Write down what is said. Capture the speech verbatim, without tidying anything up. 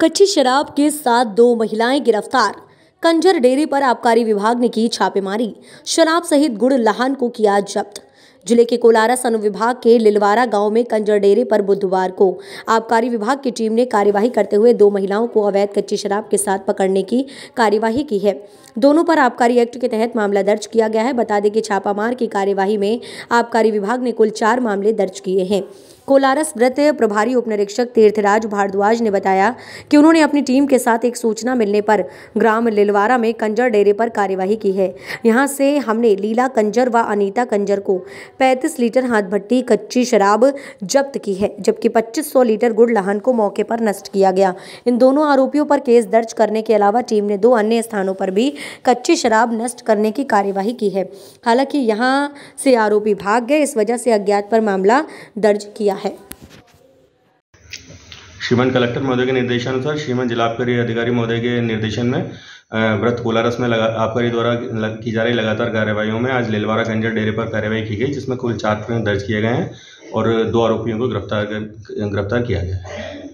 कच्ची शराब के साथ दो महिलाएं गिरफ्तार। कंजर डेयरी पर आबकारी विभाग ने की छापेमारी, शराब सहित गुड़ लाहन को किया जब्त। जिले के कोलारा सन विभाग के लिलवारा गांव में कंजर डेयरी पर बुधवार को आबकारी विभाग की टीम ने कार्यवाही करते हुए दो महिलाओं को अवैध कच्ची शराब के साथ पकड़ने की कार्यवाही की है। दोनों पर आबकारी एक्ट के तहत मामला दर्ज किया गया है। बता दें कि छापामार की कार्यवाही में आबकारी विभाग ने कुल चार मामले दर्ज किए हैं। कोलारस वृत्त प्रभारी उपनिरीक्षक तीर्थराज भारद्वाज ने बताया कि उन्होंने अपनी टीम के साथ एक सूचना मिलने पर ग्राम लिलवारा में कंजर डेरे पर कार्यवाही की है। यहां से हमने लीला कंजर व अनीता कंजर को पैंतीस लीटर हाथ भट्टी कच्ची शराब जब्त की है, जबकि पच्चीस सौ लीटर गुड़ लाहन को मौके पर नष्ट किया गया। इन दोनों आरोपियों पर केस दर्ज करने के अलावा टीम ने दो अन्य स्थानों पर भी कच्ची शराब नष्ट करने की कार्यवाही की है। हालांकि यहाँ से आरोपी भाग गए, इस वजह से अज्ञात पर मामला दर्ज किया है। श्रीमान कलेक्टर महोदय के निर्देशानुसार श्रीमान जिला आबकारी अधिकारी महोदय के निर्देशन में व्रत कोलारस में आबकारी द्वारा की जा रही लगातार कार्यवाहियों में आज लिलवारा कंजर डेरे पर कार्यवाही की गई, जिसमें कुल चार प्रकरण दर्ज किए गए हैं और दो आरोपियों को गिरफ्तार गिरफ्तार किया गया है।